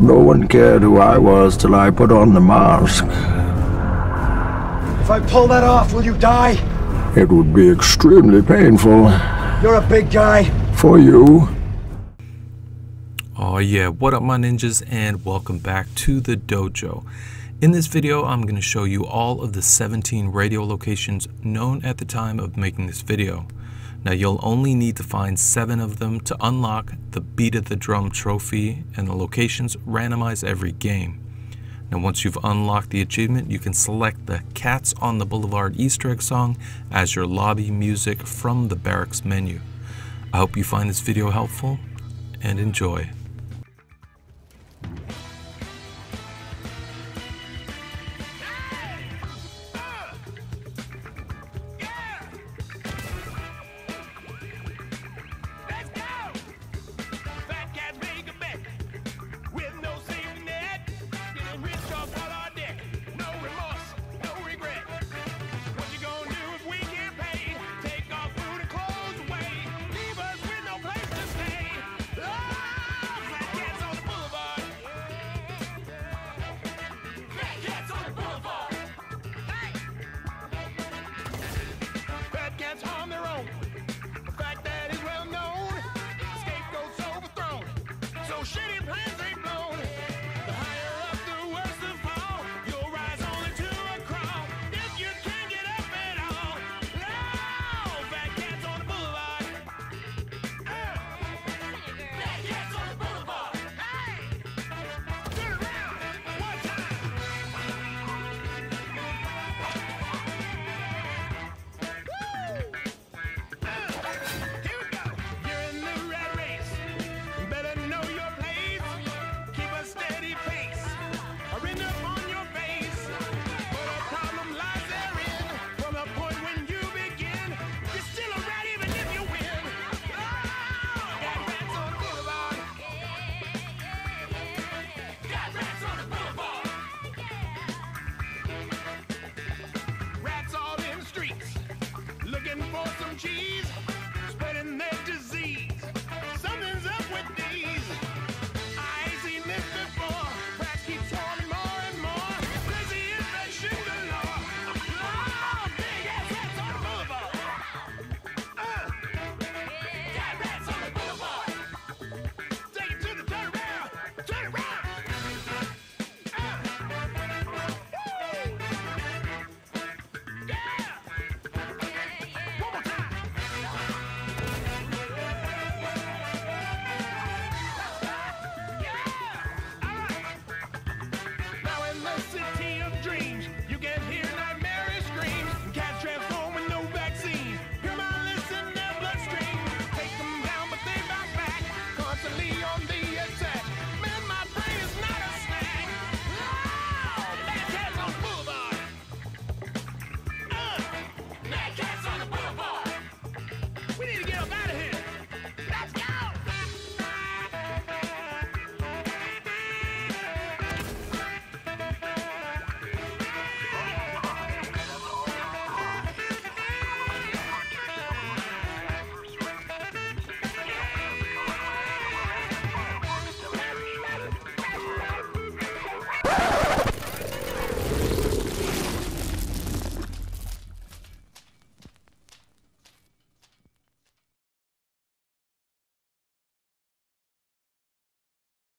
No one cared who I was till I put on the mask. If I pull that off, will you die? It would be extremely painful. You're a big guy. For you. Oh yeah, what up my ninjas, and welcome back to the dojo. In this video, I'm going to show you all of the 17 radio locations known at the time of making this video. Now you'll only need to find 7 of them to unlock the Beat of the Drum trophy, and the locations randomize every game. Now once you've unlocked the achievement, you can select the Cats on the Boulevard Easter egg song as your lobby music from the Barracks menu. I hope you find this video helpful and enjoy. Shitty plans ain't